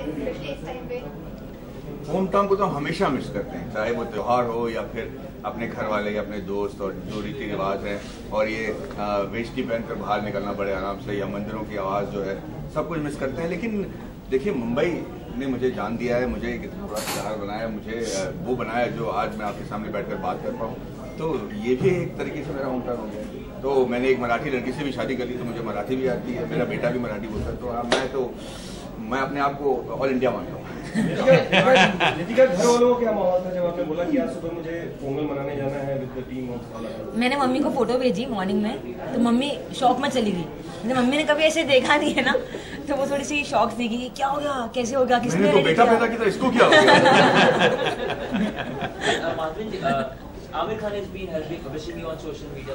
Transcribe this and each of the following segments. Home town को तो हम हमेशा मिस करते हैं, चाहे वो त्यौहार हो या फिर अपने घर वाले या अपने दोस्त, और जो रीति रिवाज हैं और ये वेष्टी पहनकर बाहर निकलना बड़े आराम से या मंदिरों की आवाज़ जो है, सब कुछ मिस करते हैं। लेकिन देखिए, मुंबई ने मुझे जान दिया है, मुझे कितना बड़ा शहर बनाया, मुझे वो बनाया जो आज मैं आपके सामने बैठ कर बात कर पाऊँ, तो ये भी एक तरीके से मेरा होम टाउन हो गया। तो मैंने एक मराठी लड़की से भी शादी कर ली, तो मुझे मराठी भी आती है, मेरा बेटा भी मराठी बोलता है, तो मैं अपने आप को ऑल इंडिया मानता हूँ। घर वालों को क्या माहौल था जब आपने बोला कि आज सुबह मुझे पोंगल मनाने जाना है विद द टीम? मैंने मम्मी को फोटो भेजी मॉर्निंग में, तो मम्मी शॉक में चली गई। मतलब मम्मी ने कभी ऐसे देखा नहीं है ना, तो वो थोड़ी सी शॉक थी कि क्या हो गया, कैसे हो गया, किसने तो बेटा पैदा किया, इसको क्या हो गया। Amir Khan has been publishing on social media.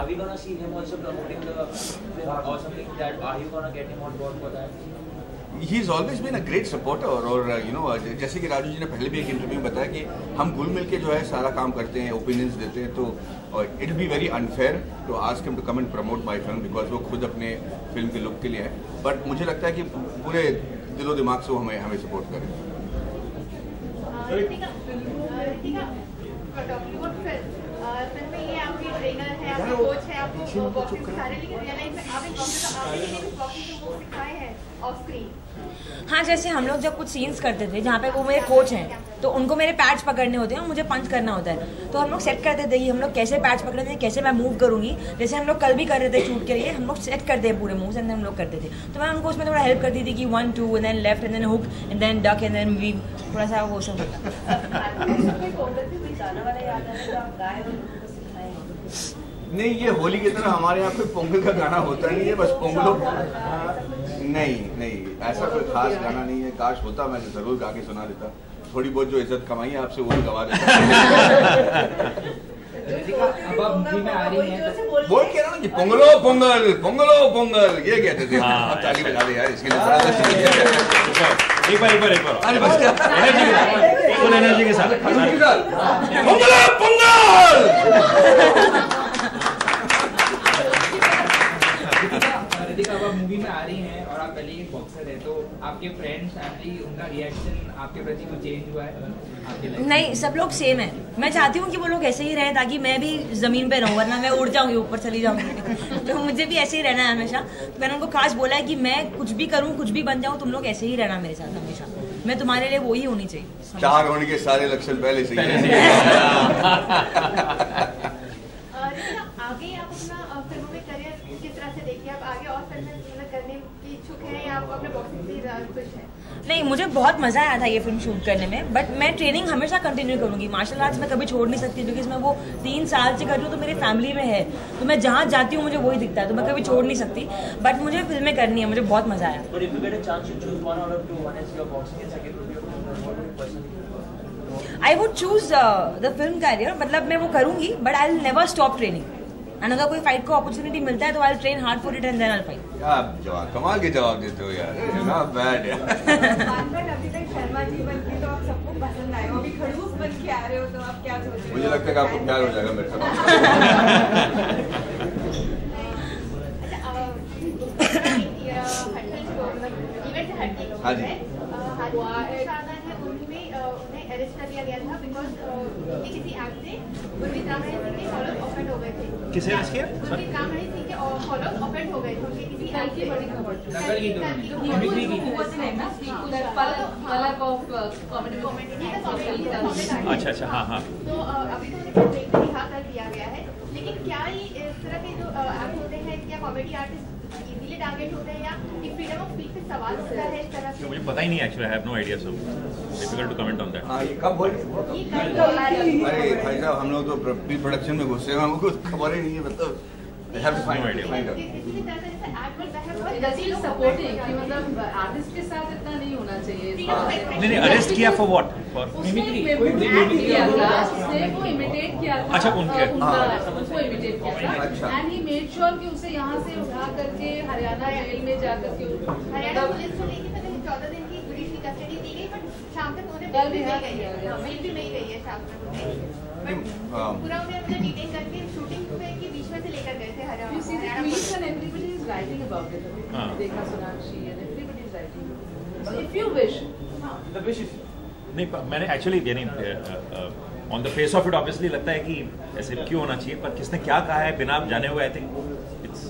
Are we gonna see him also promoting the film or something like that? Are you gonna get him on board for that? He's always been a great supporter, और you know, जैसे कि राजू जी ने पहले भी एक interview में बताया कि हम घुल मिल के जो है सारा काम करते हैं, ओपिनियंस देते हैं, तो it be very unfair to ask him to come and promote my film, because वो खुद अपने फिल्म के लुक के लिए है। बट मुझे लगता है कि पूरे दिलो दिमाग से वो हमें सपोर्ट करें। फिल्म में ये आपकी ट्रेनर है, आपकी कोच है, आपको बॉक्सिंग सिखा रहे हैं, लेकिन रियल लाइफ में आप एक बॉक्सिंग को सिखाए हैं ऑफ स्क्रीन? हाँ, जैसे हम लोग जब कुछ सीन्स करते थे जहाँ पे वो मेरे कोच हैं, तो उनको मेरे पैड्स पकड़ने होते हैं और मुझे पंच करना होता है, तो हम लोग सेट करते थे कि हम लोग कैसे पैड्स पकड़े थे, कैसे मैं मूव करूँगी, जैसे हम लोग कल भी कर रहे थे शूट के लिए, हम लोग सेट करते हैं पूरे मूव्स एंड हम लोग करते थे। तो मैं उनको उसमें थोड़ा हेल्प करती थी कि 1-2 and then left and then hook and then duck and then weave, थोड़ा सा वो शो नहीं। ये होली की तरह हमारे यहाँ पे पोंगल का गाना होता नहीं है, बस पोंगलों नहीं ऐसा कोई खास गाना नहीं है। काश होता, मैं जरूर गा के सुना देता, थोड़ी बहुत जो इज्जत कमाई है आपसे वो भी गवा देता। अब आप में आ रही हैं, बोल कह रहा हूँ कि पोंगलो पोंगल पोंगलो पोंगल ये कहते थे। अब ताली बजा दे यार इसके लिए, एक बार अरे बस एनर्जी के साथ पोंगलो पोंगल। आप मूवी में आ रही हैं और आप पहले एक बॉक्सर हैं, तो आपके फ्रेंड्स फैमिली उनका रिएक्शन आपके प्रति कुछ चेंज हुआ है आपके लिए? नहीं, सब लोग सेम है। मैं चाहती हूँ कि वो लोग ऐसे ही रहें ताकि मैं भी ज़मीन पे रहूँ, वरना मैं उड़ जाऊँगी, ऊपर चली जाऊँगी। तो मुझे भी ऐसे ही रहना है हमेशा। तो मैंने उनको खास बोला है कि मैं कुछ भी करूँ, कुछ भी बन जाऊँ, तुम लोग ऐसे ही रहना मेरे साथ हमेशा, मैं तुम्हारे लिए वो ही होनी चाहिए। चार होने के सारे लक्षण पहले से ही। आगे आप अपना फिल्मों में करियर किस तरह से देखिए, आप आगे और फिल्में करने की इच्छुक हैं या आप अपने बॉक्सिंग से खुश हैं? नहीं, मुझे बहुत मज़ा आया था ये फिल्म शूट करने में, बट मैं ट्रेनिंग हमेशा कंटिन्यू करूँगी। मार्शल आर्ट्स मैं कभी छोड़ नहीं सकती, क्योंकि मैं वो 3 साल से कर रही हूँ, तो मेरी फैमिली में है, तो मैं जहाँ जाती हूँ मुझे वही दिखता है, तो मैं कभी छोड़ नहीं सकती। बट मुझे फिल्में करनी है, मुझे बहुत मज़ा आया। I would choose the film career, मतलब मैं वो करूँगी, but I'll never stop training. और अगर कोई फाइट को अपॉर्चुनिटी मिलता है तो I'll train hard for it and then I'll fight. आप जवाब कमाल के जवाब देते हो यार, not bad यार। अभी तक शर्मा जी बनके तो आप सबको पसंद आए हो, अभी खड़ूस बनके आ रहे हो, तो आप क्या सोच रहे हो? मुझे लगता है कि आपको प्यार हो जाएगा मेरे साथ। हाँ जी, किसे आज किया? अच्छा, हाँ, तो अभी तो दिया गया है, लेकिन क्या ये इस तरह के जो एक्ट होते हैं, क्या कॉमेडी आर्टिस्ट इजीली टारगेट होते हैं या फ्रीडम ऑफ स्पीच पे सवाल होता है इस तरह से? मुझे पता ही नहीं actually, I have no idea, so difficult to comment on that. हां, ये कब बोल अरे भाई साहब, हम लोग तो प्री प्रोडक्शन में घुसे हैं, हमको खबर ही नहीं है, मतलब आई हैव नो आइडिया। किसी तरह से एक्ट होता है, बहुत जल्दी सपोर्टिंग कि मतलब आर्टिस्ट के साथ इतना नहीं होना चाहिए। नहीं, अरेस्ट किया फॉर व्हाट? फॉर मिमिक्री, कोई मिमिक्री किया, वो इमिटेट किया। अच्छा, उनके उनको इमिटेट किया। अच्छा, एंड ही मेड श्योर कि उसे यहां से उठा कर हरियाणा जेल में जाकर के हरियाणा पुलिस को लेकर पहले 14 दिन की जुडिशल कस्टडी दी गई, पर शाम तक उन्हें बेल भी नहीं गई है, बेल भी नहीं गई है शाम तक, पूरा उन्हें मतलब डिटेन करके शूटिंग पे के बीच में से लेकर गए थे Haryana. You see the queen and everybody is writing about it, देखा Sonakshi and everybody is writing. If you wish. The wish is. No, I actually, on the face of it, obviously, लगता है कि ऐसे क्यों होना चाहिए, पर किसने क्या कहा है बिना आप जाने हुए, I think it's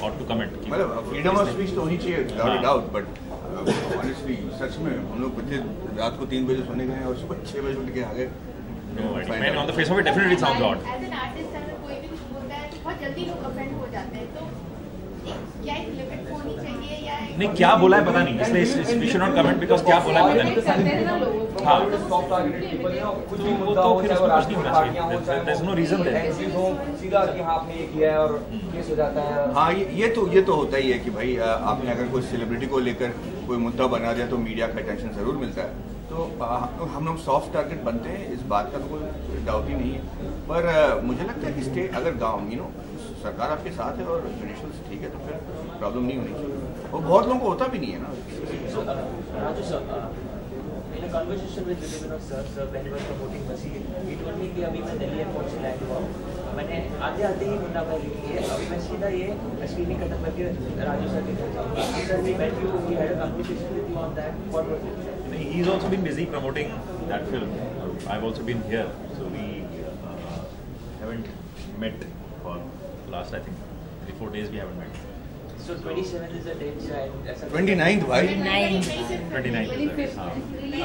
ought to comment. मतलब freedom of speech तो होनी चाहिए, without a doubt, but honestly, सच में हम लोग बच्चे रात को 3 बजे सोने गए और सुबह 6 बजे उठ के आ गए. No, on the face of it, definitely it sounds odd. As an artist, अगर कोई भी बोलता है, बहुत जल्दी लोग offend हो जाते हैं, तो क्या एक limit होनी चाहिए या नहीं क्या बोला है पता नहीं. इसलिए we should not comment because क्या बोला है पता नहीं. हाँ, कुछ भी मुद्दा हो चाहे वो राजनीतिक पार्टियाँ हो चाहे एंट्रीज हो सीधा कि हाँ आपने ये किया है और केस हो जाता है. हाँ ये तो होता ही है कि भाई आपने अगर कोई सेलिब्रिटी को लेकर कोई मुद्दा बना दिया तो मीडिया का अटेंशन जरूर मिलता है. तो हम लोग सॉफ्ट टारगेट बनते हैं, इस बात का तो कोई डाउट ही नहीं है. पर मुझे लगता है कि स्टेट अगर गाँव यू नो सरकार आपके साथ है और कंडीशंस ठीक है तो फिर प्रॉब्लम नहीं होनी चाहिए. और बहुत लोगों को होता भी नहीं है ना. In a conversation with Ritika sir, when he was promoting Masih, he told me कि अभी मैं दिल्ली एयरपोर्ट से लैंड हुआ हूँ. मैंने आते ही मुन्ना भाई लिखी है. अभी मैं सीधा ये स्क्रीनिंग खत्म करके राजू सर के घर जाऊँगा. Sir we met you, we had a conversation with you on that. What was it? He's also been busy promoting that film. I've also been here, so we haven't met for last I think 3-4 days we haven't met. So 27th is the date, sir. 29th, why? 29th. 25th, sir. And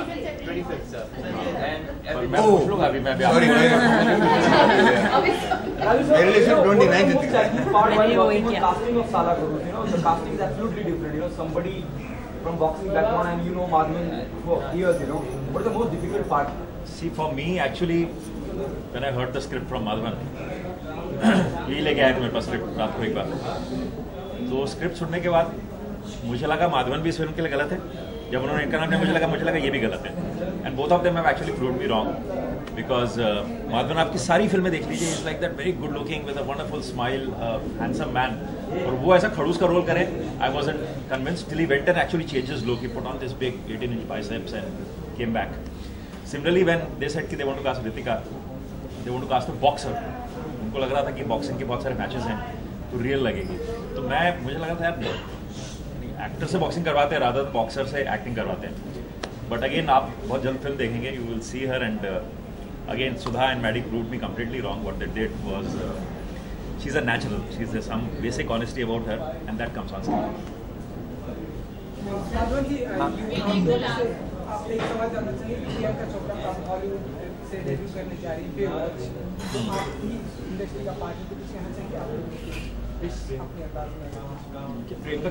sorry. The casting of Saala Khadoos, you know, the casting is absolutely different. You know, somebody from boxing background and you know Madhavan for years, you know. What is the most difficult part? See, for me, actually, when I heard the script from Madhavan, he ले गया मेरे पास script रात को एक बार. तो script सुनने के बाद मुझे लगा माधवन भी इस फिल्म के लिए गलत है. जब उन्होंने करना था मुझे लगा ये भी गलत है. And both of them have actually proved me wrong because Madhavan आपकी सारी फिल्में देख लीजिए is like that very good looking with a wonderful smile handsome man. और वो ऐसा खड़ूस का रोल करें I wasn't convinced till he went and actually changes look. He put on this big 18-inch biceps and came back. Similarly when they said कि they want to cast Ritika they want to cast a boxer. उनको लग रहा था कि boxing के बहुत सारे matches हैं तो रियल लगेगी. तो मुझे लगा था यार एक्टर से बॉक्सिंग करवाते हैं रादर बॉक्सर से एक्टिंग करवाते हैं. बट अगेन आप बहुत जल्द फिल्म देखेंगे you will see her and again Sudha and Maddy proved me completely wrong. What that did was she is a natural. She is some basic honesty about her and that comes on screen. आपको एक सवाल जानना चाहिए कि प्रियंका चोपड़ा का Hollywood से debut करने जा रही है. आपकी इंडस्ट्री का पार्ट कुछ कहना चाहिए आपको प्रियंका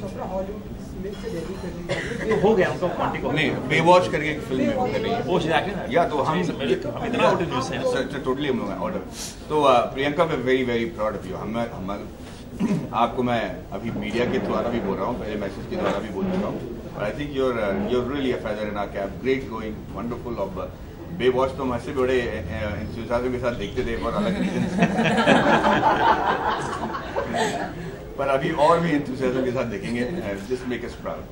चोपड़ा हॉलीवुड से डेब्यू करने जा रही है. हो गया उनका कॉन्टेक्ट नहीं बेवॉच करके एक फिल्म में कर रही है वो शायद या तो हम इतना ऑर्डर न्यूज़ है सर टोटली हम लोग ऑर्डर. तो Priyanka we very very proud of you. हम आपको मैं अभी मीडिया के द्वारा भी बोल रहा हूँ पहले मैसेज के द्वारा भी बोल रहा हूँ. I think you're really a feather in our cap. Great going wonderful of Baywatch. तो हम ऐसे बड़े इंस्टीट्यूशन के साथ देखते थे और अलग रीजन पर अभी और भी इंस्टीट्यूशन के साथ देखेंगे. Just make us proud.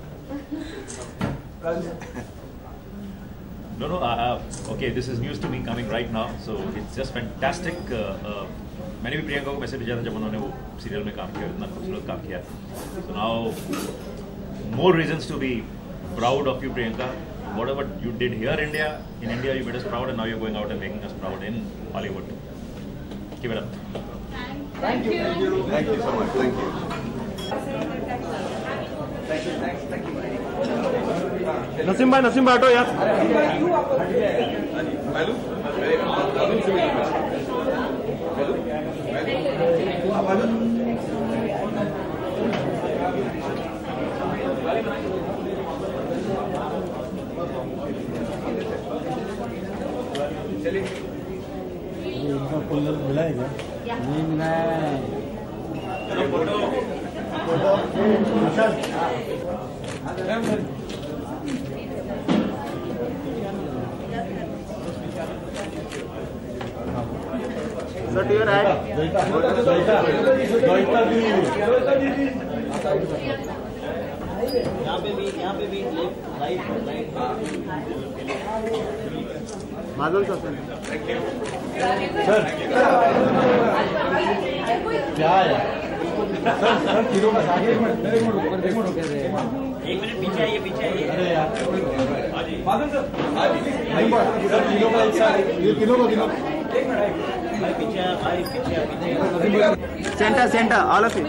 No, okay, this is news to me coming right now, so it's just fantastic. मैंने भी प्रियंका को मैसेज भेजा था जब उन्होंने वो सीरियल में काम किया. इतना खूबसूरत काम किया. So now more reasons to be proud of you Priyanka. Whatever you did here India in India you made us proud and now you are going out and making us proud in Hollywood. Keep it up. Thank you so much. Thank you. Thank you. Naseem भाई बैठो यार. चलिए इनका cooler मिला है क्या? नहीं मिला है. Sir, your ad. यहाँ पे भी लाइव. माधवन सर क्या है Center, center, all of you.